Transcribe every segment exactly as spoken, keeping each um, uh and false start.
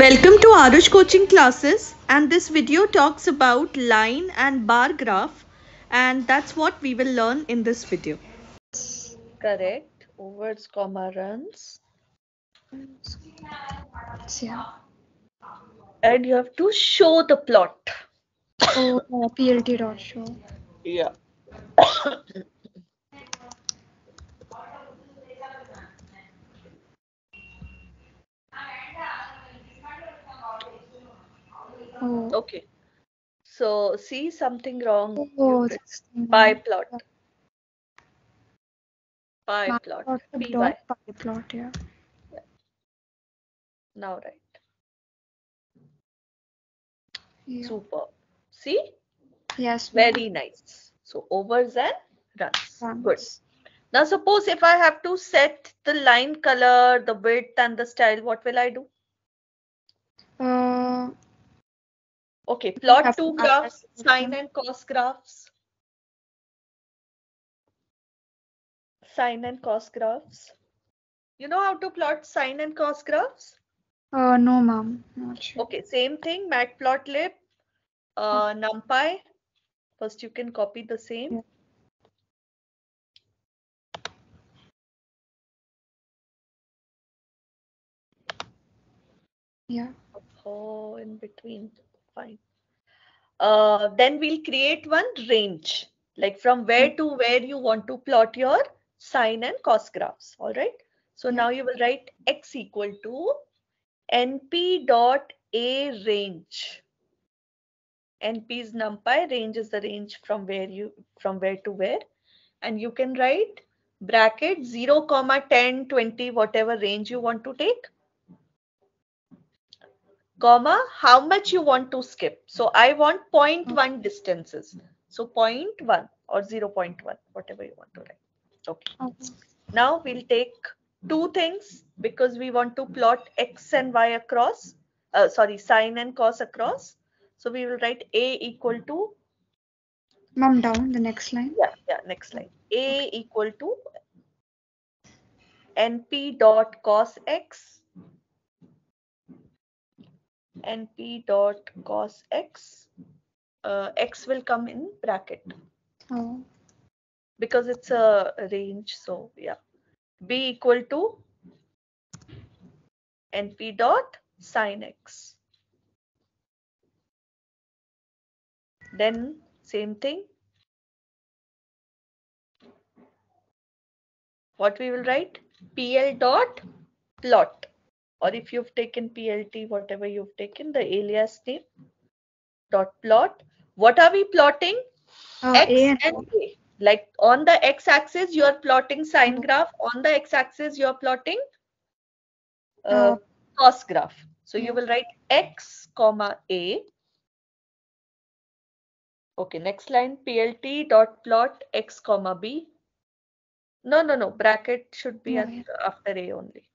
Welcome to Aarush coaching classes, and this video talks about line and bar graph, and that's what we will learn in this video. Correct. Overs, comma, runs. Yeah. And you have to show the plot. Oh, uh, P L T dot show. Yeah. Oh. Okay, so see something wrong. Oh, pie plot. Pie, pie plot. plot Pie plot. Yeah. yeah. Now right. Yeah. Super. See? Yes. Very ma'am. nice. So overs and runs. runs. Good. Now suppose if I have to set the line color, the width, and the style, what will I do? Uh. Okay, plot two graphs, sine and cos graphs. Sine and cos graphs. You know how to plot sine and cos graphs? Uh, no, ma'am. Not sure. Okay, same thing, matplotlib, uh, numpy. First, you can copy the same. Yeah. yeah. Oh, in between. Fine. Uh, then we'll create one range, like from where to where you want to plot your sine and cos graphs. All right. So yeah. now you will write x equal to np dot a range. N P is numpy, range is the range from where you from where to where, and you can write bracket zero comma ten, twenty, whatever range you want to take. Comma, how much you want to skip. So I want zero point one distances. So zero point one or zero point one, whatever you want to write. Okay. okay. Now we'll take two things because we want to plot x and y across. Uh, sorry, sine and cos across. So we will write a equal to. Mom, down the next line. Yeah, yeah, next line. A okay. equal to np dot cos x. np dot cos x, uh, x will come in bracket oh. because it's a range. So yeah, b equal to np dot sine x. Then same thing. What we will write? P L dot plot. Or if you've taken P L T, whatever you've taken, the alias name dot plot. What are we plotting? Uh, X a and, and A. Like on the x-axis, you are plotting sine graph. On the x-axis, you are plotting uh, uh, cos graph. So yeah. you will write X comma A. Okay, next line, P L T dot plot X comma B. No, no, no. Bracket should be oh, yeah. after A only.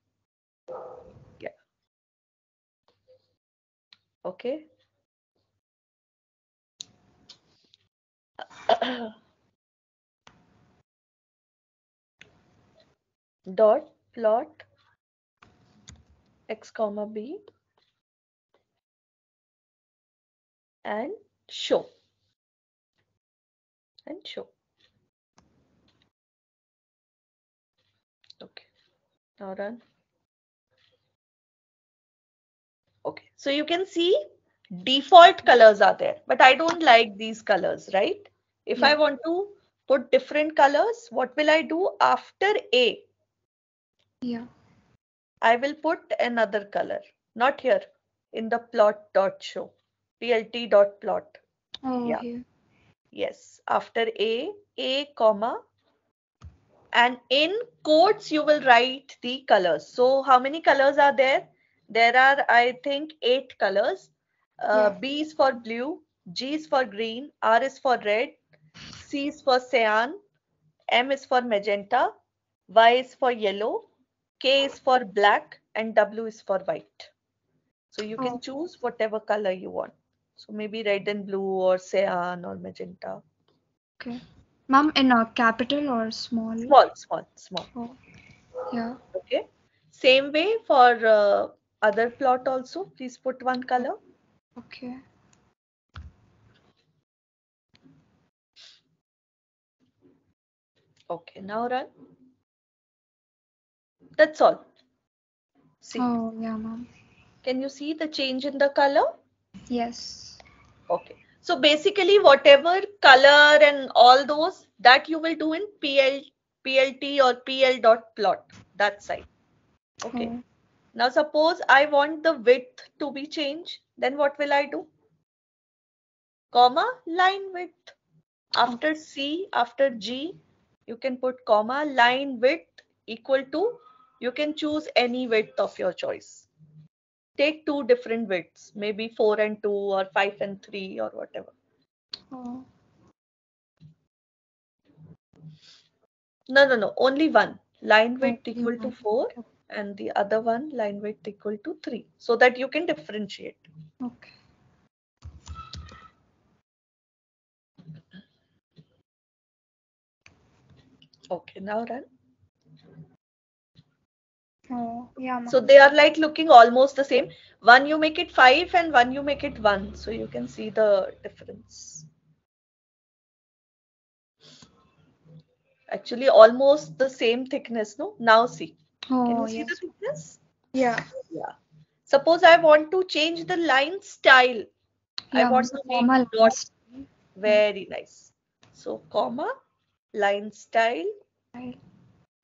Okay. Dot plot x comma b and show and show. Okay. Now run. Okay, so you can see default colors are there, but I don't like these colors, right? If yeah. I want to put different colors, what will I do after A? Yeah. I will put another color, not here in the plot dot show, P L T dot plot. Oh, yeah. Okay. Yes. After A, A comma, and in quotes you will write the colors. So how many colors are there? There are, I think, eight colors. Uh, yeah. B is for blue, G is for green, R is for red, C is for cyan, M is for magenta, Y is for yellow, K is for black, and W is for white. So you can oh. choose whatever color you want. So maybe red and blue or cyan or magenta. Okay. Ma'am, in a capital or small? Small, small, small. Oh. Yeah. Okay. Same way for... Uh, other plot also. Please put one color. Okay. Okay, now run. That's all. See. Oh, yeah, ma'am. Can you see the change in the color? Yes. Okay. So basically, whatever color and all those, that you will do in P L, P L T or P L dot plot, that side. Okay. Mm. Now, suppose I want the width to be changed. Then what will I do? Comma, line width. After C, after G, you can put comma, line width equal to, you can choose any width of your choice. Take two different widths, maybe four and two or five and three or whatever. Oh. No, no, no, only one. Line width equal to four and the other one line width equal to three, so that you can differentiate. Okay. Okay, now run. Oh, yeah, so they are like looking almost the same. One you make it five and one you make it one. So you can see the difference. Actually, almost the same thickness. No, now see. Oh, can you see yes. the thickness? Yeah. Yeah. Suppose I want to change the line style. Yeah, I want to make dots. Very nice. So comma, line style. Right.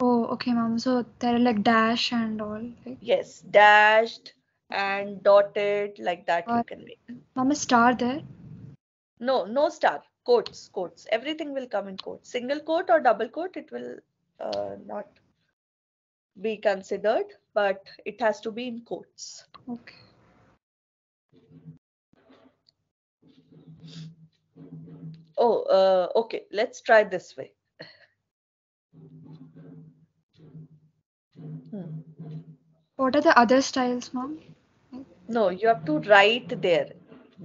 Oh, okay, ma'am. So there are like dash and all. Right? Yes, dashed and dotted like that or, you can make. Ma'am, a star there? No, no star. Quotes, quotes. Everything will come in quotes. Single quote or double quote, it will uh, not be considered, but it has to be in quotes. Okay. Oh, uh, okay. Let's try this way. Hmm. What are the other styles, ma'am? No, you have to write there.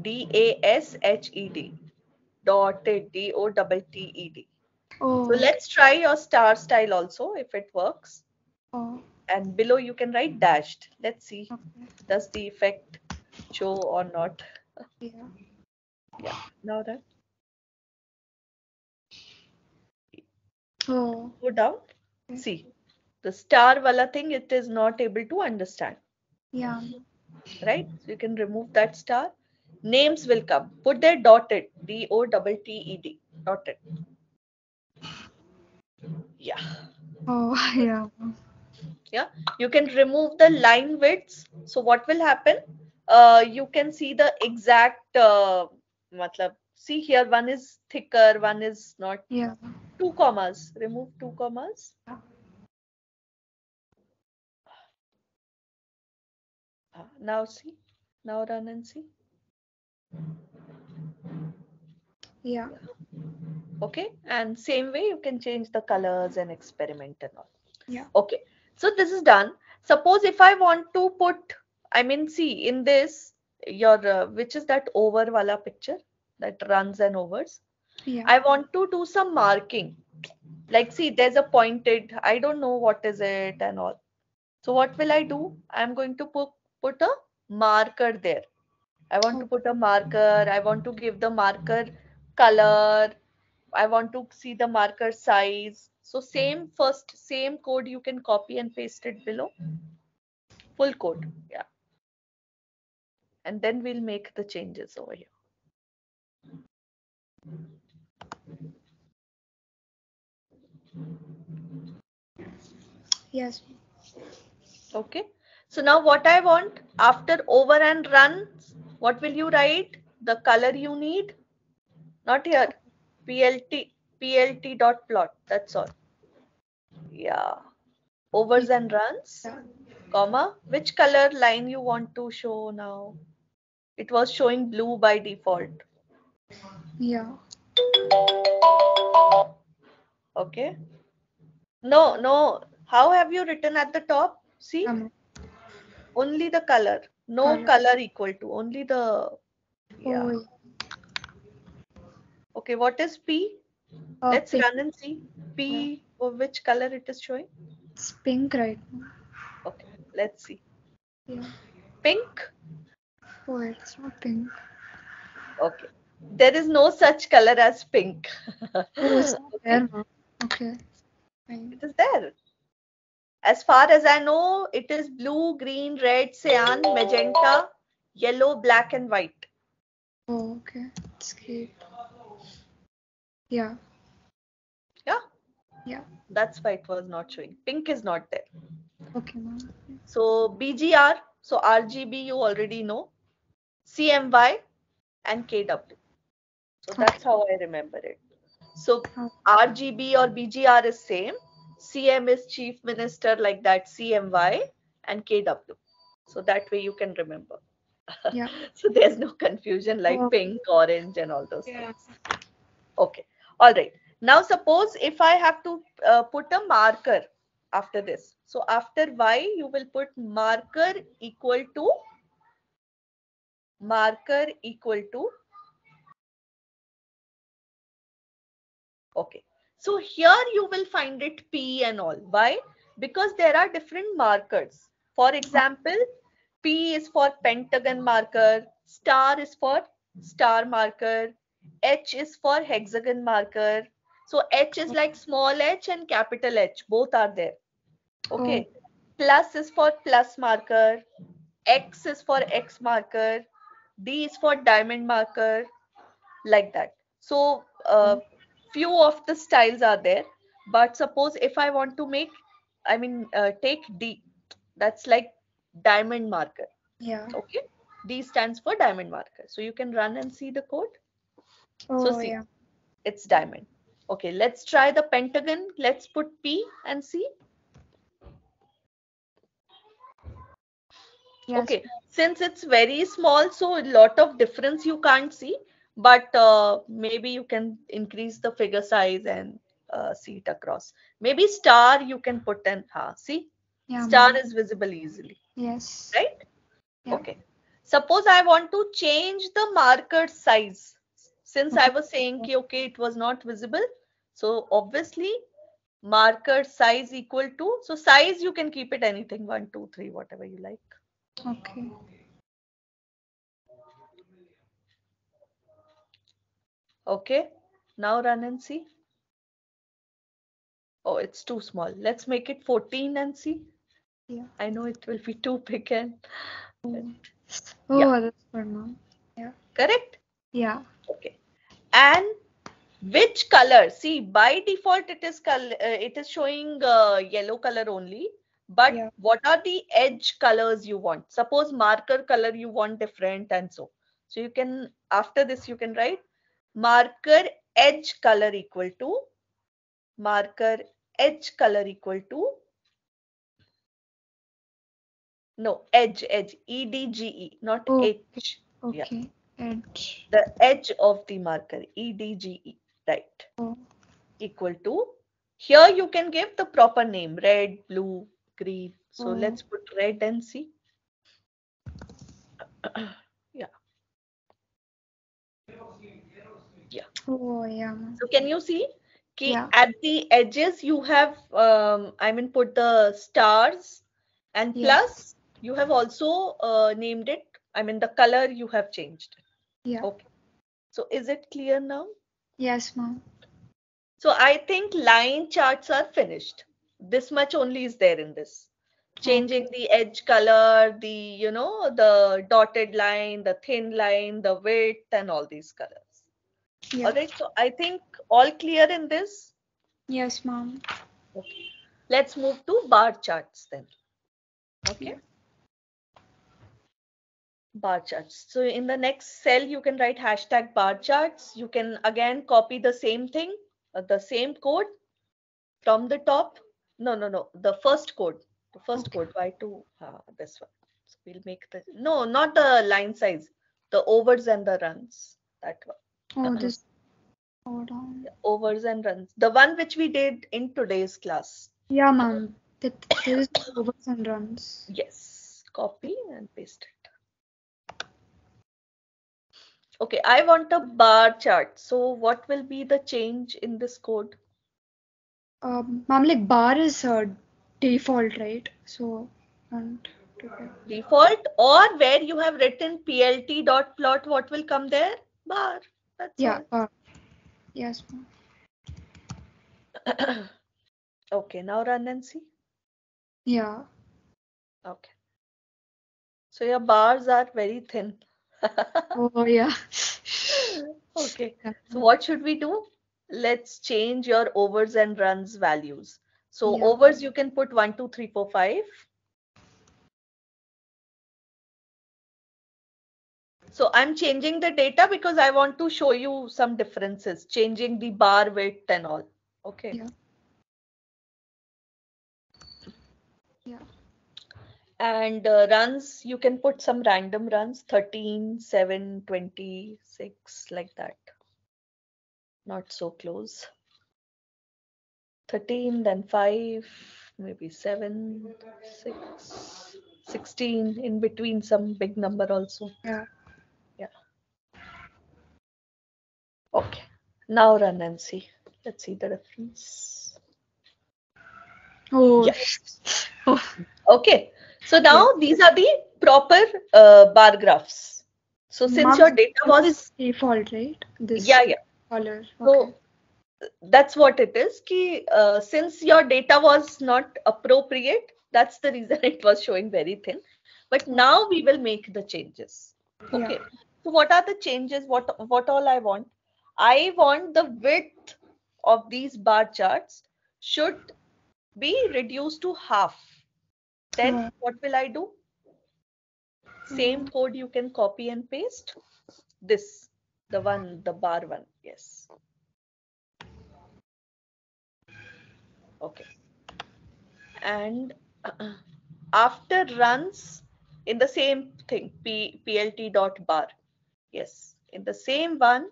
D A S H E D. Dotted. D O T T E D. Oh. So let's try your star style also if it works. Oh. And below you can write dashed. Let's see. Okay. Does the effect show or not? Yeah. Yeah. Now that. Oh. Go down. Okay. See. The star wala thing, it is not able to understand. Yeah. Right? So you can remove that star. Names will come. Put there dotted. D O T T E D. Dotted. Yeah. Oh, yeah. Yeah. You can remove the line widths. So what will happen? Uh, you can see the exact, uh, matlab, see here one is thicker, one is not. Yeah. Two commas. Remove two commas. Yeah. Now see, now run and see. Yeah. Okay, and same way you can change the colors and experiment and all. Yeah. Okay, so this is done. Suppose if I want to put, I mean, see in this, your uh, which is that over wala picture that runs and overs. Yeah. I want to do some marking. Like see, there's a pointed, I don't know what is it and all. So what will I do? I'm going to put Put a marker there. I want to put a marker. I want to give the marker color. I want to see the marker size. So same first, same code you can copy and paste it below. Full code. Yeah. And then we'll make the changes over here. Yes. Okay. So now what I want after over and run, what will you write? The color you need, not here, P L T, P L T dot plot, that's all. Yeah, overs and runs, comma, which color line you want to show now? It was showing blue by default. Yeah. Okay. No, no. How have you written at the top? See? Um, Only the color, no color. color equal to, only the, yeah. Oh. Okay, what is P? Uh, Let's pink. Run and see. P, yeah. Oh, which color it is showing? It's pink right now. Okay, let's see. Yeah. pink? Oh, it's not pink. Okay. There is no such color as pink. Oh, it's not there, ma'am. Okay. Fine. It is there. As far as I know, it is blue, green, red, cyan, magenta, yellow, black, and white. Oh, okay. It's great. Yeah. Yeah. Yeah. That's why it was not showing. Pink is not there. Okay, ma'am. So B G R, so R G B you already know, C M Y and K W. So that's okay. How I remember it. So R G B or B G R is same. C M is chief minister, like that, C M Y and K W. So that way you can remember. Yeah. So there's no confusion like oh. pink, orange and all those yeah. things. Okay. All right. Now suppose if I have to uh, put a marker after this. So after Y, you will put marker equal to marker equal to. Okay. So here you will find it P and all. Why? Because there are different markers. For example, P is for pentagon marker, star is for star marker, H is for hexagon marker. So H is like small h and capital H, both are there. Okay. Oh. Plus is for plus marker, X is for X marker, D is for diamond marker, like that. So uh, few of the styles are there, but suppose if I want to make, I mean, uh, take D, that's like diamond marker. Yeah. Okay. D stands for diamond marker. So you can run and see the code. Oh, so see, yeah. It's diamond. Okay. Let's try the pentagon. Let's put P and see. Yes. Okay. Since it's very small, so a lot of difference you can't see. But uh, maybe you can increase the figure size and uh, see it across. Maybe star you can put in. Ha, see, yeah, star is visible easily. Yes. Right? Yeah. Okay. Suppose I want to change the marker size. Since I was saying, ki, okay, it was not visible. So obviously, marker size equal to. So size you can keep it anything. One, two, three, whatever you like. Okay. Okay, now run and see. Oh, it's too small. Let's make it fourteen and see. Yeah. I know it will be too big and. Mm. Oh, yeah. That's for now. Yeah. Correct? Yeah. Okay. And which color? See, by default, it is color. Uh, it is showing uh, yellow color only. But yeah. What are the edge colors you want? Suppose marker color you want different and so. So you can, after this, you can write. Marker edge color equal to marker edge color equal to no edge edge E D G E not oh, H okay yeah. Edge the edge of the marker E D G E right oh. Equal to here you can give the proper name red blue green so oh. Let's put red and see. Yeah. Oh, yeah. So can you see ki yeah. At the edges you have, um, I mean, put the stars and yeah. Plus you have also uh, named it. I mean, the color you have changed. Yeah. Okay. So is it clear now? Yes, ma'am. So I think line charts are finished. This much only is there in this. Changing okay. The edge color, the, you know, the dotted line, the thin line, the width and all these colors. Yeah. All right, so I think all clear in this? Yes, ma'am. Okay. Let's move to bar charts then. Okay. Yeah. Bar charts. So in the next cell, you can write hashtag bar charts. You can again copy the same thing, uh, the same code from the top. No, no, no. The first code. The first okay. Code. Why to uh, this one? So we'll make the no, not the line size. The overs and the runs. That one. Oh, this hold on. Overs and runs. The one which we did in today's class. Yeah, ma'am. There is overs and runs. Yes. Copy and paste it. Okay, I want a bar chart. So what will be the change in this code? Um, ma'am, like bar is uh, default, right? So and default, or where you have written plt dot plot, what will come there? Bar. That's yeah. All. Bar. Yes. Okay. Now run and see. Yeah. Okay. So your bars are very thin. Oh yeah. Okay. So what should we do? Let's change your overs and runs values. So yeah. Overs you can put one, two, three, four, five. So I'm changing the data because I want to show you some differences, changing the bar width and all. Okay. Yeah. Yeah. And uh, runs, you can put some random runs, thirteen, seven, twenty-six, like that. Not so close. thirteen, then five, maybe seven, six, sixteen, in between some big number also. Yeah. Yeah. Okay. Now run and see. Let's see the difference. Oh. Yes. Oh. Okay. So now these are the proper uh, bar graphs. So since Mom, your data was default, right? This yeah, yeah. Color. Okay. So that's what it is. Ki, uh, since your data was not appropriate, that's the reason it was showing very thin. But now we will make the changes. Okay. Yeah. So what are the changes? What what all I want? I want the width of these bar charts should be reduced to half. Then yeah. What will I do? Same code you can copy and paste. This, the one, the bar one. Yes. Okay. And after runs in the same thing, P, plt dot bar. Yes. In the same one,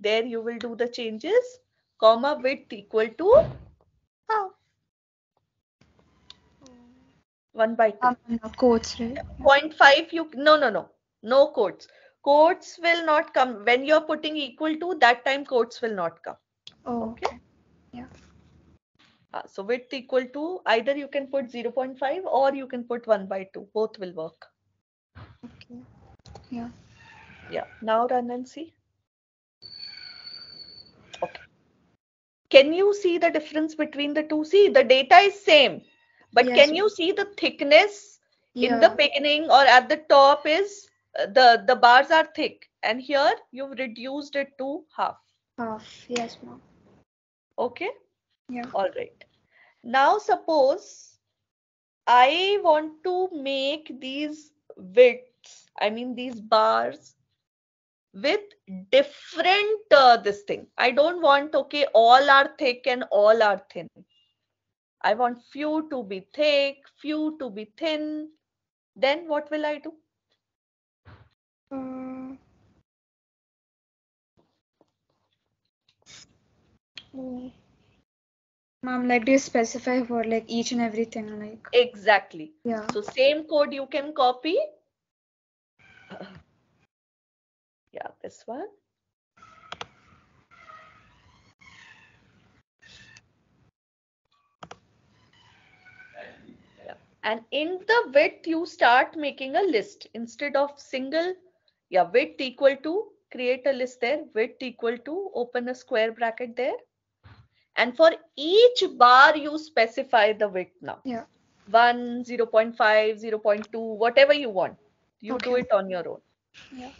there you will do the changes, comma width equal to half. One by two. Um, no, quotes, right? zero point five you no no no no quotes. Quotes will not come when you're putting equal to. That time quotes will not come. Oh, okay. Yeah. Uh, so width equal to, either you can put zero point five or you can put one by two. Both will work. Okay. Yeah. Yeah. Now run and see. Okay. Can you see the difference between the two? See, the data is same. But yes, can you see the thickness yeah. in the beginning or at the top is uh, the, the bars are thick, and here you've reduced it to half. Half, yes, ma'am. Okay. Yeah. All right. Now suppose I want to make these widths, I mean these bars with different uh, this thing. I don't want, okay, all are thick and all are thin. I want few to be thick, few to be thin. Then what will I do? Um, Mom, like, do you specify for like each and everything? Like exactly. Yeah. So same code you can copy. Yeah, this one. And in the width, you start making a list instead of single. Yeah, width equal to, create a list there. Width equal to, open a square bracket there. And for each bar, you specify the width now. Yeah. one, zero point five, zero point two, whatever you want. You okay. do it on your own. Yeah.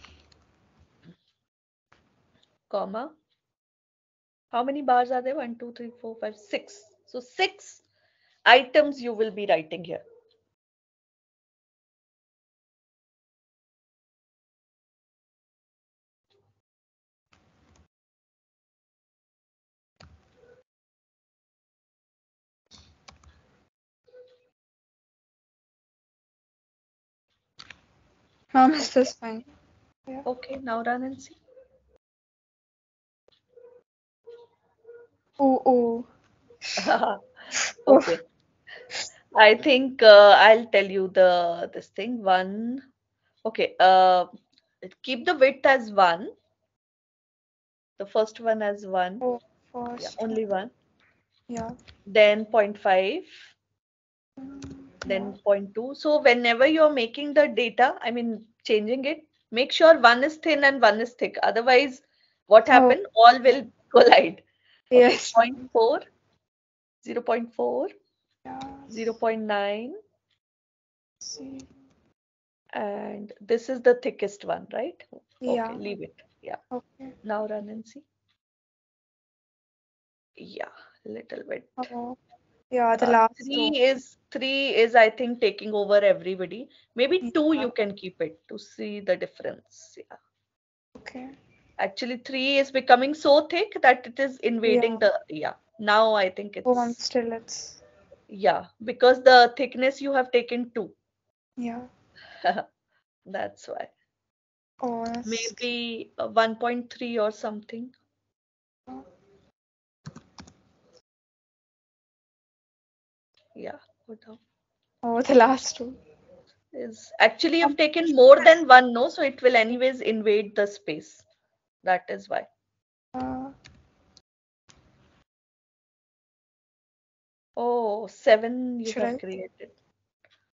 Comma. How many bars are there? one, two, three, four, five, six. So six items you will be writing here. Mom, is this fine? Yeah. Okay, now run and see. Oh, oh. Okay. I think uh, I'll tell you the this thing. One. Okay. Uh, keep the width as one. The first one as one. Oh, first. Yeah, only one. Yeah. Then zero point five. then zero point two. So whenever you're making the data, I mean, changing it, make sure one is thin and one is thick. Otherwise, what happened? Oh. All will collide. Yes. zero point four, zero point four, yeah. zero point nine. See. And this is the thickest one, right? Yeah. Okay, leave it. Yeah. Okay. Now run and see. Yeah, little bit. Uh-huh. Yeah, the uh, last three two. is three is I think taking over everybody. Maybe yeah. two you can keep it to see the difference. Yeah. Okay. Actually, three is becoming so thick that it is invading yeah. the yeah. Now I think it's. Oh, still it's. Yeah, because the thickness you have taken two. Yeah. That's why. Oh, that's... Maybe one point three or something. Yeah. Oh, the last two is actually you've taken more than one, no? So it will anyways invade the space. That is why. Uh... Oh, seven you Should have I... created.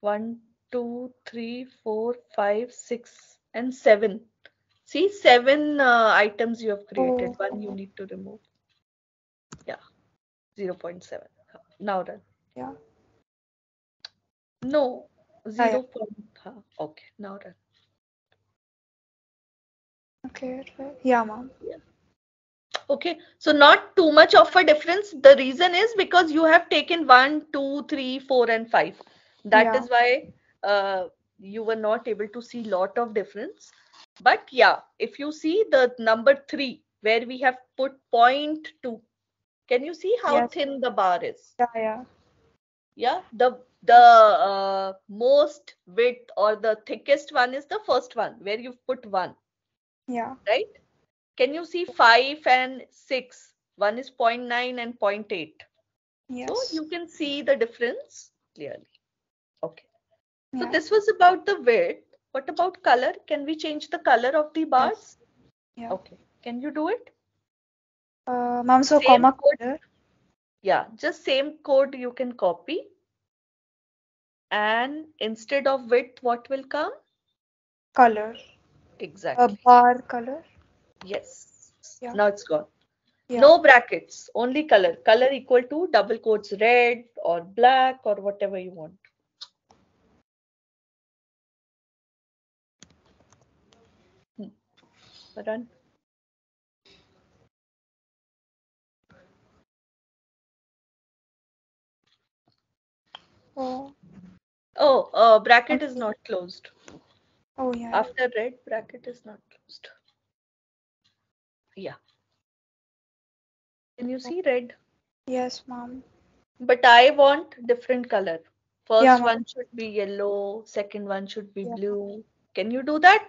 One, two, three, four, five, six, and seven. See, seven uh, items you have created. Oh. One you need to remove. Yeah. zero point seven. Now done. Yeah. No, zero point. Huh. Okay, now run. Okay, right. Yeah, ma'am. Yeah. Okay, so not too much of a difference. The reason is because you have taken one, two, three, four, and five. That yeah. is why uh, you were not able to see lot of difference. But yeah, if you see the number three, where we have put point two, can you see how yes. thin the bar is? Yeah, yeah. Yeah, the the uh, most width or the thickest one is the first one where you've put one. Yeah. Right? Can you see five and six? One is zero point nine and zero point eight. Yes. So you can see the difference clearly. Okay. Yeah. So this was about the width. What about color? Can we change the color of the bars? Yes. Yeah. Okay. Can you do it? Uh, Ma'am, so comma code. Yeah, just same code you can copy. And instead of width, what will come? Color. Exactly. A bar color. Yes. Yeah. Now it's gone. Yeah. No brackets, only color. Color equal to double quotes red or black or whatever you want. Hmm. Run. Oh, oh uh, bracket is not closed. Oh, yeah. After red, bracket is not closed. Yeah. Can you see red? Yes, ma'am. But I want different color. First yeah, one should be yellow. Second one should be yeah. blue. Can you do that?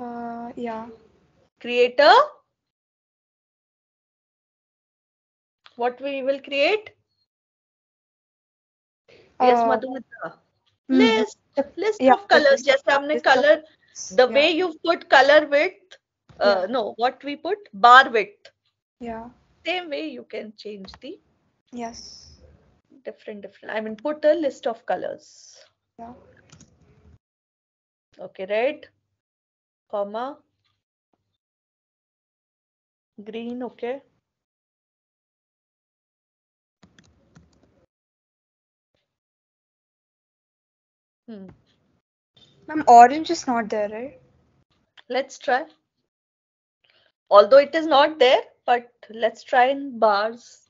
Uh, yeah. Create a. What we will create? Yes, Madhumita. List, list yeah. of colors. Just हमने color, the yeah. way you put color width, uh, yeah. no, what we put bar width. Yeah. Same way you can change the. Yes. Different, different. I mean, put a list of colors. Yeah. Okay, red, comma, green. Okay. Hmm. Ma'am, orange is not there, right? Let's try. Although it is not there, but let's try in bars.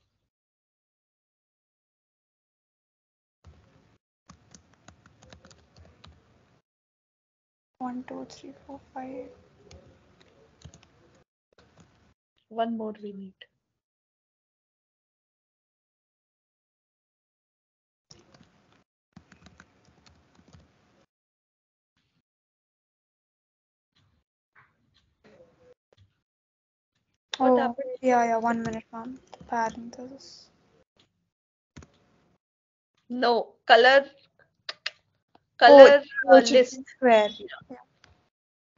One, two, three, four, five. One more we need. What oh, happened? Yeah, yeah, one minute, ma'am. Parentheses. No, color, color oh, uh, list. Square. Yeah.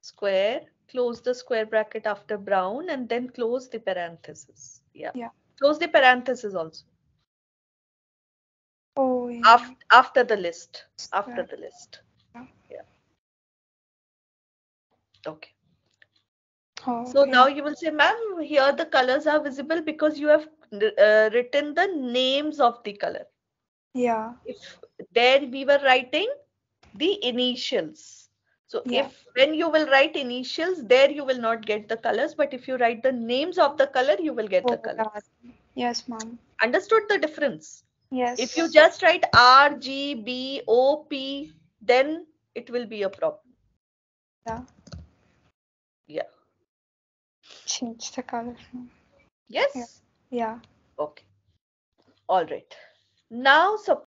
Square, close the square bracket after brown and then close the parentheses. Yeah. yeah. Close the parentheses also. Oh, yeah. After, after the list, after yeah. the list. Yeah. yeah. Okay. Oh, so okay. now you will say, ma'am, here the colors are visible because you have uh, written the names of the color. Yeah. If there we were writing the initials. So yeah. if when you will write initials, there you will not get the colors. But if you write the names of the color, you will get oh, the colors. God. Yes, ma'am. Understood the difference? Yes. If you just write R, G, B, O, P, then it will be a problem. Yeah. Yeah. Change the color. Yes? Yeah. yeah. Okay. All right. Now, suppose